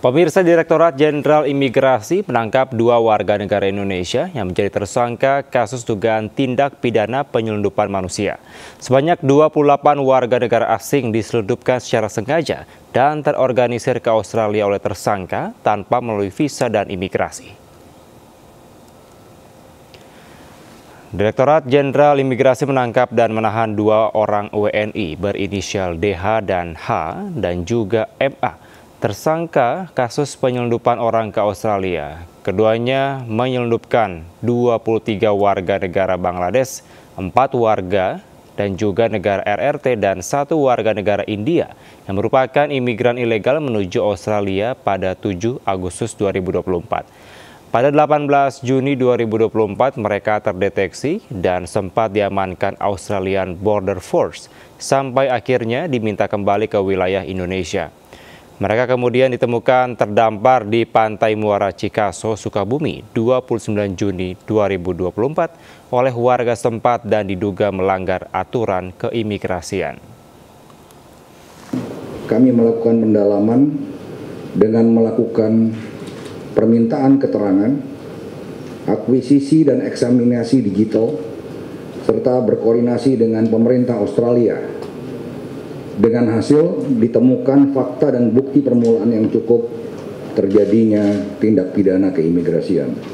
Pemirsa, Direktorat Jenderal Imigrasi menangkap dua warga negara Indonesia yang menjadi tersangka kasus dugaan tindak pidana penyelundupan manusia. Sebanyak 28 warga negara asing diselundupkan secara sengaja dan terorganisir ke Australia oleh tersangka tanpa melalui visa dan imigrasi. Direktorat Jenderal Imigrasi menangkap dan menahan dua orang WNI berinisial DH dan H dan juga MA, tersangka kasus penyelundupan orang ke Australia. Keduanya menyelundupkan 23 warga negara Bangladesh, 4 warga dan juga negara RRT dan 1 warga negara India yang merupakan imigran ilegal menuju Australia pada 7 Agustus 2024. Pada 18 Juni 2024 mereka terdeteksi dan sempat diamankan Australian Border Force sampai akhirnya diminta kembali ke wilayah Indonesia. Mereka kemudian ditemukan terdampar di Pantai Muara Cikaso, Sukabumi 29 Juni 2024 oleh warga setempat dan diduga melanggar aturan keimigrasian. Kami melakukan pendalaman dengan melakukan permintaan keterangan, akuisisi dan eksaminasi digital, serta berkoordinasi dengan pemerintah Australia. Dengan hasil ditemukan fakta dan bukti permulaan yang cukup terjadinya tindak pidana keimigrasian.